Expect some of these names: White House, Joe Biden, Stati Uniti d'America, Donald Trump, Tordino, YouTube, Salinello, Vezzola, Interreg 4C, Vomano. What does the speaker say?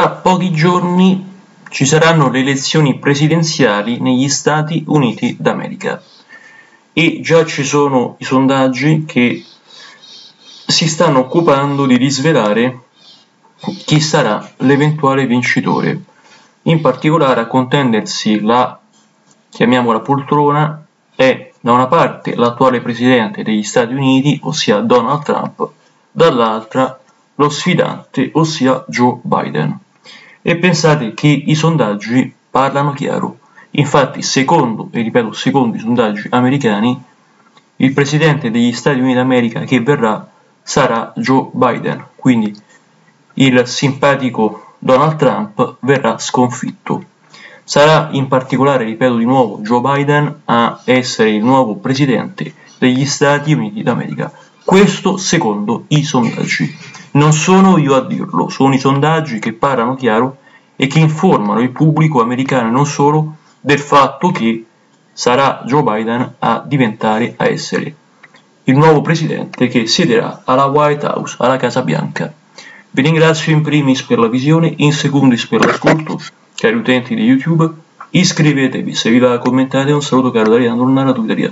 Tra pochi giorni ci saranno le elezioni presidenziali negli Stati Uniti d'America e già ci sono i sondaggi che si stanno occupando di disvelare chi sarà l'eventuale vincitore, in particolare a contendersi la, chiamiamola, poltrona è da una parte l'attuale presidente degli Stati Uniti, ossia Donald Trump, dall'altra lo sfidante, ossia Joe Biden. E pensate che i sondaggi parlano chiaro. Infatti, secondo, e ripeto, secondo i sondaggi americani, il presidente degli Stati Uniti d'America che verrà sarà Joe Biden, quindi il simpatico Donald Trump verrà sconfitto. Sarà in particolare, ripeto di nuovo, Joe Biden a essere il nuovo presidente degli Stati Uniti d'America. Questo secondo i sondaggi. Non sono io a dirlo, sono i sondaggi che parlano chiaro e che informano il pubblico americano e non solo del fatto che sarà Joe Biden a essere il nuovo presidente che siederà alla White House, alla Casa Bianca. Vi ringrazio in primis per la visione, in secondis per l'ascolto, cari utenti di YouTube. Iscrivetevi se vi va, commentate. Un saluto caro da Leandro, narratore italiano.